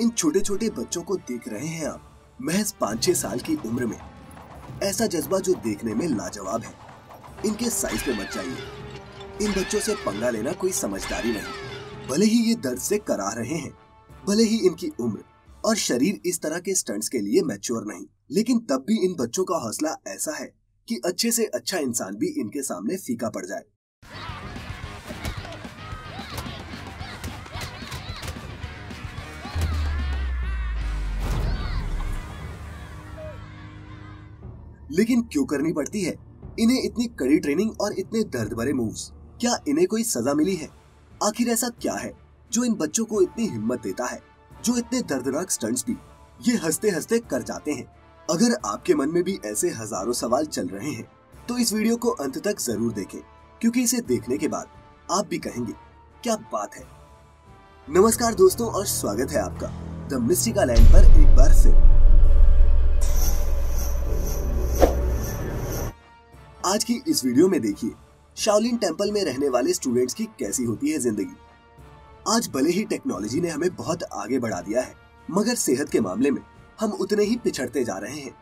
इन छोटे छोटे बच्चों को देख रहे हैं आप महज 5-6 साल की उम्र में, ऐसा जज्बा जो देखने में लाजवाब है। इनके साइज पे मत जाइए, इन बच्चों से पंगा लेना कोई समझदारी नहीं। भले ही ये दर्द से कराह रहे हैं, भले ही इनकी उम्र और शरीर इस तरह के स्टंट्स के लिए मैच्योर नहीं, लेकिन तब भी इन बच्चों का हौसला ऐसा है कि अच्छे से अच्छा इंसान भी इनके सामने फीका पड़ जाए। लेकिन क्यों करनी पड़ती है इन्हें इतनी कड़ी ट्रेनिंग और इतने दर्द भरे मूव्स? क्या इन्हें कोई सजा मिली है? आखिर ऐसा क्या है जो इन बच्चों को इतनी हिम्मत देता है, जो इतने दर्दनाक स्टंट्स भी ये हंसते हंसते कर जाते हैं? अगर आपके मन में भी ऐसे हजारों सवाल चल रहे हैं तो इस वीडियो को अंत तक जरूर देखें, क्योंकि इसे देखने के बाद आप भी कहेंगे क्या बात है। नमस्कार दोस्तों, और स्वागत है आपका द मिस्टिका लैंड पर एक बार फिर। आज की इस वीडियो में देखिए शाओलिन टेम्पल में रहने वाले स्टूडेंट्स की कैसी होती है जिंदगी। आज भले ही टेक्नोलॉजी ने हमें बहुत आगे बढ़ा दिया है, मगर सेहत के मामले में हम उतने ही पिछड़ते जा रहे हैं।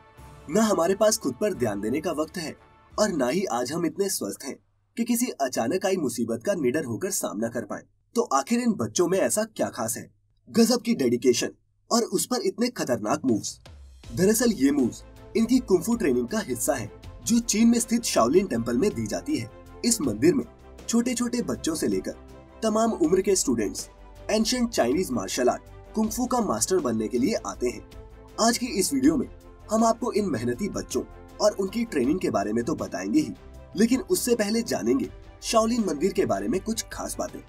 ना हमारे पास खुद पर ध्यान देने का वक्त है, और ना ही आज हम इतने स्वस्थ हैं कि किसी अचानक आई मुसीबत का निडर होकर सामना कर पाए। तो आखिर इन बच्चों में ऐसा क्या खास है? गजब की डेडिकेशन और उस पर इतने खतरनाक मूव्स। दरअसल ये मूव्स इनकी कुंफू ट्रेनिंग का हिस्सा है जो चीन में स्थित शाओलिन टेम्पल में दी जाती है। इस मंदिर में छोटे छोटे बच्चों से लेकर तमाम उम्र के students ancient Chinese martial art kung fu का मास्टर बनने के लिए आते हैं। आज की इस वीडियो में हम आपको इन मेहनती बच्चों और उनकी ट्रेनिंग के बारे में तो बताएंगे ही, लेकिन उससे पहले जानेंगे शाओलिन मंदिर के बारे में कुछ खास बातें।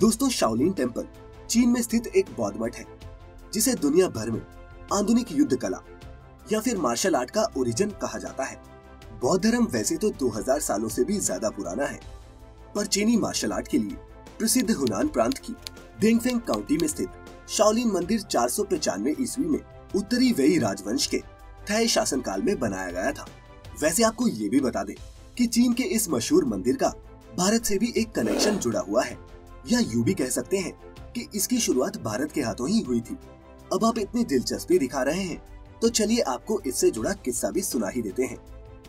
दोस्तों, शाओलिन टेम्पल चीन में स्थित एक बौद्ध मठ है जिसे दुनिया भर में आधुनिक युद्ध कला या फिर मार्शल आर्ट का ओरिजिन कहा जाता है। बौद्ध धर्म वैसे तो 2000 सालों से भी ज्यादा पुराना है, पर चीनी मार्शल आर्ट के लिए प्रसिद्ध हुनान प्रांत की डेंगफेंग काउंटी में स्थित शाओलिन मंदिर 495 ईस्वी में उत्तरी वेई राजवंश के थाई शासन काल में बनाया गया था। वैसे आपको ये भी बता दें कि चीन के इस मशहूर मंदिर का भारत से भी एक कनेक्शन जुड़ा हुआ है, या यूं भी कह सकते हैं कि इसकी शुरुआत भारत के हाथों ही हुई थी। अब आप इतनी दिलचस्पी दिखा रहे हैं तो चलिए आपको इससे जुड़ा किस्सा भी सुना ही देते हैं।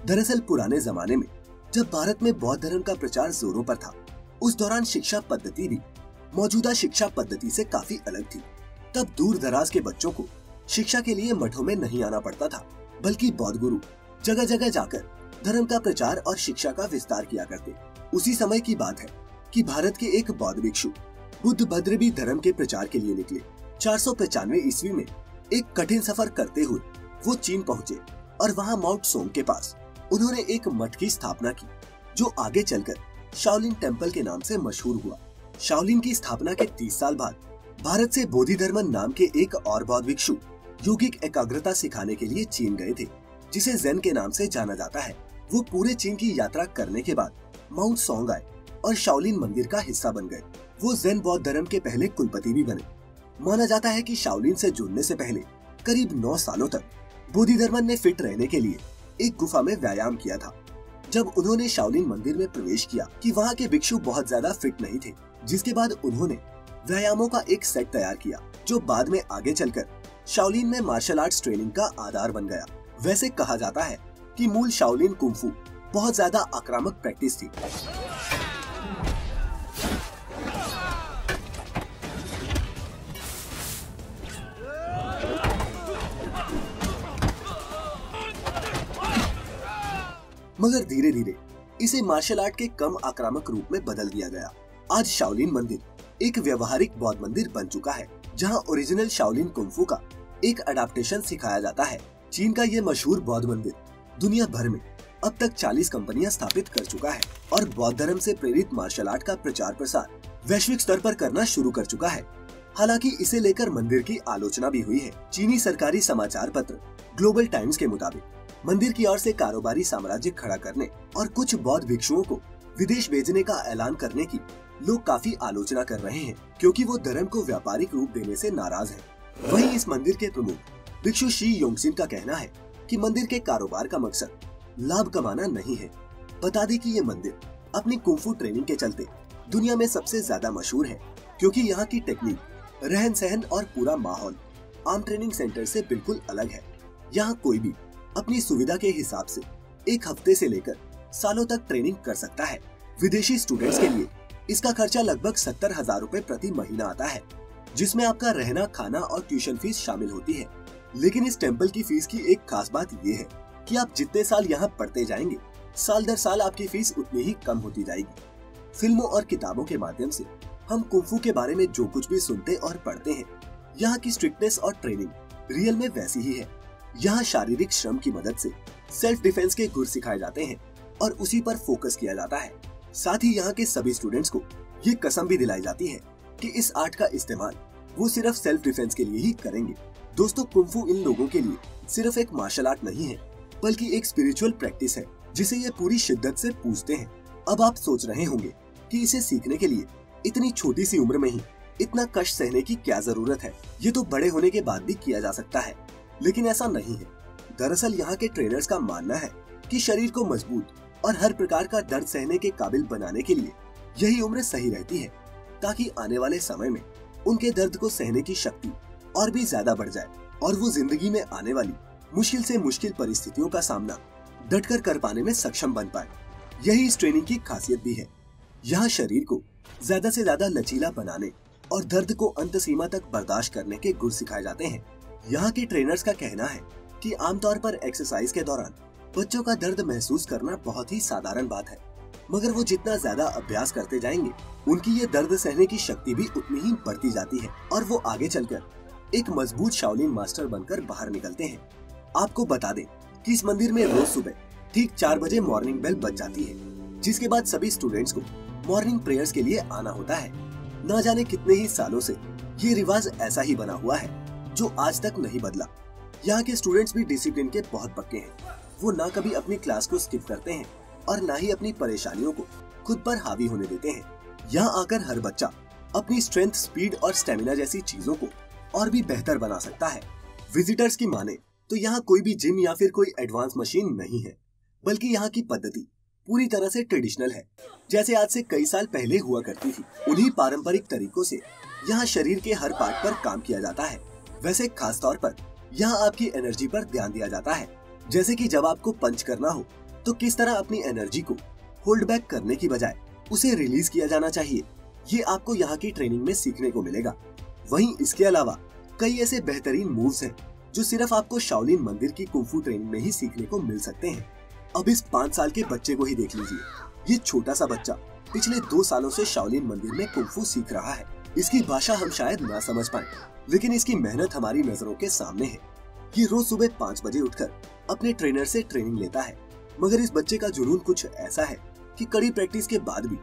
दरअसल पुराने जमाने में जब भारत में बौद्ध धर्म का प्रचार जोरों पर था, उस दौरान शिक्षा पद्धति भी मौजूदा शिक्षा पद्धति से काफी अलग थी। तब दूर दराज के बच्चों को शिक्षा के लिए मठों में नहीं आना पड़ता था, बल्कि बौद्ध गुरु जगह जगह जाकर धर्म का प्रचार और शिक्षा का विस्तार किया करते। उसी समय की बात है कि भारत के एक बौद्ध भिक्षु बुद्ध भद्र भी धर्म के प्रचार के लिए निकले। 495 ईस्वी में एक कठिन सफर करते हुए वो चीन पहुँचे और वहाँ माउंट सोंग के पास उन्होंने एक मठ की स्थापना की, जो आगे चलकर शाओलिन टेम्पल के नाम से मशहूर हुआ। शाओलिन की स्थापना के 30 साल बाद भारत से बोधिधर्मा नाम के एक और बौद्ध भिक्षु योगिक एकाग्रता सिखाने के लिए चीन गए थे, जिसे ज़ेन के नाम से जाना जाता है। वो पूरे चीन की यात्रा करने के बाद माउंट सोंग आए और शाओलिन मंदिर का हिस्सा बन गए। वो ज़ेन बौद्ध धर्म के पहले कुलपति भी बने। माना जाता है कि शाओलिन से जुड़ने से पहले करीब 9 सालों तक बोधिधर्मा ने फिट रहने के लिए एक गुफा में व्यायाम किया था। जब उन्होंने शाओलिन मंदिर में प्रवेश किया कि वहाँ के भिक्षु बहुत ज्यादा फिट नहीं थे, जिसके बाद उन्होंने व्यायामों का एक सेट तैयार किया जो बाद में आगे चलकर शाओलिन में मार्शल आर्ट्स ट्रेनिंग का आधार बन गया। वैसे कहा जाता है कि मूल शाओलिन कुंफू बहुत ज्यादा आक्रामक प्रैक्टिस थी। मगर धीरे धीरे इसे मार्शल आर्ट के कम आक्रामक रूप में बदल दिया गया। आज शाओलिन मंदिर एक व्यवहारिक बौद्ध मंदिर बन चुका है, जहां ओरिजिनल शाओलिन कुंफू का एक अडाप्टेशन सिखाया जाता है। चीन का ये मशहूर बौद्ध मंदिर दुनिया भर में अब तक 40 कंपनियां स्थापित कर चुका है और बौद्ध धर्म से प्रेरित मार्शल आर्ट का प्रचार प्रसार वैश्विक स्तर पर करना शुरू कर चुका है। हालांकि इसे लेकर मंदिर की आलोचना भी हुई है। चीनी सरकारी समाचार पत्र ग्लोबल टाइम्स के मुताबिक मंदिर की ओर से कारोबारी साम्राज्य खड़ा करने और कुछ बौद्ध भिक्षुओं को विदेश भेजने का ऐलान करने की लोग काफी आलोचना कर रहे हैं क्योंकि वो धर्म को व्यापारिक रूप देने से नाराज है। वहीं इस मंदिर के प्रमुख भिक्षु श्री योंगसिन का कहना है कि मंदिर के कारोबार का मकसद लाभ कमाना नहीं है। बता दें कि ये मंदिर अपनी कुंफू ट्रेनिंग के चलते दुनिया में सबसे ज्यादा मशहूर है क्योंकि यहाँ की टेक्निक, रहन सहन और पूरा माहौल आम ट्रेनिंग सेंटर से बिल्कुल अलग है। यहाँ कोई भी अपनी सुविधा के हिसाब से एक हफ्ते से लेकर सालों तक ट्रेनिंग कर सकता है। विदेशी स्टूडेंट्स के लिए इसका खर्चा लगभग 70,000 रूपए प्रति महीना आता है, जिसमें आपका रहना, खाना और ट्यूशन फीस शामिल होती है। लेकिन इस टेम्पल की फीस की एक खास बात ये है कि आप जितने साल यहाँ पढ़ते जाएंगे, साल दर साल आपकी फीस उतनी ही कम होती जाएगी। फिल्मों और किताबों के माध्यम से हम कुंफू के बारे में जो कुछ भी सुनते और पढ़ते हैं, यहाँ की स्ट्रिक्टनेस और ट्रेनिंग रियल में वैसी ही है। यहाँ शारीरिक श्रम की मदद से सेल्फ डिफेंस के गुर सिखाए जाते हैं और उसी पर फोकस किया जाता है। साथ ही यहाँ के सभी स्टूडेंट्स को ये कसम भी दिलाई जाती है कि इस आर्ट का इस्तेमाल वो सिर्फ सेल्फ डिफेंस के लिए ही करेंगे। दोस्तों, कुंफू इन लोगों के लिए सिर्फ एक मार्शल आर्ट नहीं है, बल्कि एक स्पिरिचुअल प्रैक्टिस है जिसे ये पूरी शिद्दत से पूछते हैं। अब आप सोच रहे होंगे कि इसे सीखने के लिए इतनी छोटी सी उम्र में ही इतना कष्ट सहने की क्या जरूरत है, ये तो बड़े होने के बाद भी किया जा सकता है। लेकिन ऐसा नहीं है। दरअसल यहाँ के ट्रेनर्स का मानना है कि शरीर को मजबूत और हर प्रकार का दर्द सहने के काबिल बनाने के लिए यही उम्र सही रहती है, ताकि आने वाले समय में उनके दर्द को सहने की शक्ति और भी ज्यादा बढ़ जाए और वो जिंदगी में आने वाली मुश्किल से मुश्किल परिस्थितियों का सामना डटकर कर पाने में सक्षम बन पाए। यही इस ट्रेनिंग की खासियत भी है। यहाँ शरीर को ज्यादा से ज्यादा लचीला बनाने और दर्द को अंत सीमा तक बर्दाश्त करने के गुर सिखाए जाते हैं। यहाँ के ट्रेनर्स का कहना है कि आमतौर पर एक्सरसाइज के दौरान बच्चों का दर्द महसूस करना बहुत ही साधारण बात है, मगर वो जितना ज्यादा अभ्यास करते जाएंगे, उनकी ये दर्द सहने की शक्ति भी उतनी ही बढ़ती जाती है और वो आगे चलकर एक मजबूत शाओलिन मास्टर बनकर बाहर निकलते हैं। आपको बता दें कि इस मंदिर में रोज सुबह ठीक 4 बजे मॉर्निंग बेल बज जाती है, जिसके बाद सभी स्टूडेंट्स को मॉर्निंग प्रेयर्स के लिए आना होता है। ना जाने कितने ही सालों से ये रिवाज ऐसा ही बना हुआ है जो आज तक नहीं बदला। यहाँ के स्टूडेंट्स भी डिसिप्लिन के बहुत पक्के हैं। वो ना कभी अपनी क्लास को स्किप करते हैं और ना ही अपनी परेशानियों को खुद पर हावी होने देते हैं। यहाँ आकर हर बच्चा अपनी स्ट्रेंथ, स्पीड और स्टेमिना जैसी चीजों को और भी बेहतर बना सकता है। विजिटर्स की माने तो यहाँ कोई भी जिम या फिर कोई एडवांस मशीन नहीं है, बल्कि यहाँ की पद्धति पूरी तरह से ट्रेडिशनल है, जैसे आज से कई साल पहले हुआ करती थी। उन्हीं पारंपरिक तरीकों से यहाँ शरीर के हर पार्ट पर काम किया जाता है। वैसे खास तौर पर यहाँ आपकी एनर्जी पर ध्यान दिया जाता है, जैसे कि जब आपको पंच करना हो तो किस तरह अपनी एनर्जी को होल्ड बैक करने की बजाय उसे रिलीज किया जाना चाहिए, ये आपको यहाँ की ट्रेनिंग में सीखने को मिलेगा। वहीं इसके अलावा कई ऐसे बेहतरीन मूव्स हैं जो सिर्फ आपको शाओलिन मंदिर की कुंफू ट्रेनिंग में ही सीखने को मिल सकते हैं। अब इस 5 साल के बच्चे को ही देख लीजिए। ये छोटा सा बच्चा पिछले 2 सालों से शाओलिन मंदिर में कुंफू सीख रहा है। इसकी भाषा हम शायद ना समझ पाए, लेकिन इसकी मेहनत हमारी नजरों के सामने है। ये रोज सुबह 5 बजे उठकर अपने ट्रेनर से ट्रेनिंग लेता है, मगर इस बच्चे का जुनून कुछ ऐसा है कि कड़ी प्रैक्टिस के बाद भी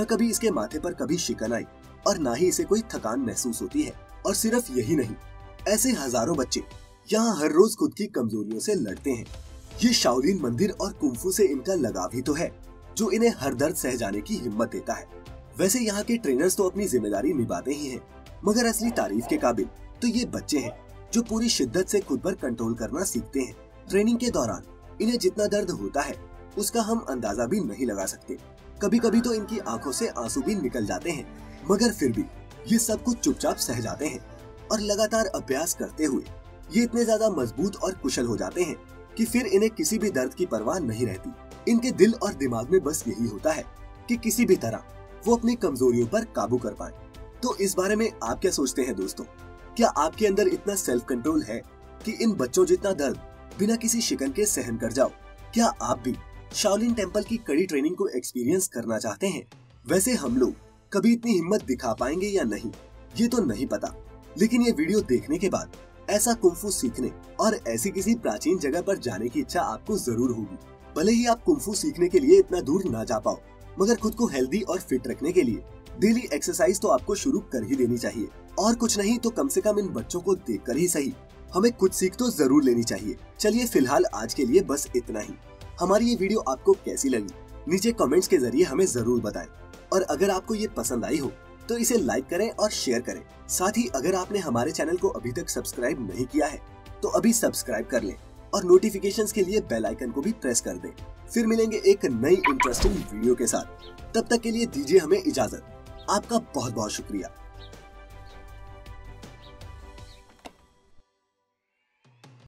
न कभी इसके माथे पर कभी शिकन आई और न ही इसे कोई थकान महसूस होती है। और सिर्फ यही नहीं, ऐसे हजारों बच्चे यहाँ हर रोज खुद की कमजोरियों से लड़ते हैं। ये शाओलिन मंदिर और कुंफू से इनका लगाव ही तो है जो इन्हें हर दर्द सह जाने की हिम्मत देता है। वैसे यहाँ के ट्रेनर्स तो अपनी जिम्मेदारी निभाते ही हैं, मगर असली तारीफ के काबिल तो ये बच्चे हैं जो पूरी शिद्दत से खुद पर कंट्रोल करना सीखते हैं। ट्रेनिंग के दौरान इन्हें जितना दर्द होता है उसका हम अंदाजा भी नहीं लगा सकते। कभी कभी तो इनकी आंखों से आंसू भी निकल जाते हैं, मगर फिर भी ये सब कुछ चुपचाप सह जाते हैं और लगातार अभ्यास करते हुए ये इतने ज्यादा मजबूत और कुशल हो जाते हैं कि फिर इन्हें किसी भी दर्द की परवाह नहीं रहती। इनके दिल और दिमाग में बस यही होता है कि किसी भी तरह वो अपनी कमजोरियों पर काबू कर पाए। तो इस बारे में आप क्या सोचते हैं दोस्तों? क्या आपके अंदर इतना सेल्फ कंट्रोल है कि इन बच्चों जितना दर्द बिना किसी शिकन के सहन कर जाओ? क्या आप भी शाओलिन टेम्पल की कड़ी ट्रेनिंग को एक्सपीरियंस करना चाहते हैं? वैसे हम लोग कभी इतनी हिम्मत दिखा पाएंगे या नहीं ये तो नहीं पता, लेकिन ये वीडियो देखने के बाद ऐसा कुंफू सीखने और ऐसी किसी प्राचीन जगह पर जाने की इच्छा आपको जरूर होगी। भले ही आप कुंफू सीखने के लिए इतना दूर ना जा पाओ, मगर खुद को हेल्दी और फिट रखने के लिए डेली एक्सरसाइज तो आपको शुरू कर ही देनी चाहिए। और कुछ नहीं तो कम से कम इन बच्चों को देखकर ही सही, हमें कुछ सीख तो जरूर लेनी चाहिए। चलिए फिलहाल आज के लिए बस इतना ही। हमारी ये वीडियो आपको कैसी लगी नीचे कमेंट्स के जरिए हमें जरूर बताएं। और अगर आपको ये पसंद आई हो तो इसे लाइक करें और शेयर करें। साथ ही अगर आपने हमारे चैनल को अभी तक सब्सक्राइब नहीं किया है तो अभी सब्सक्राइब कर लें और नोटिफिकेशंस के लिए बेल आइकन को भी प्रेस कर दें। फिर मिलेंगे एक नई इंटरेस्टिंग वीडियो के साथ। तब तक के लिए दीजिए हमें इजाजत। आपका बहुत बहुत शुक्रिया।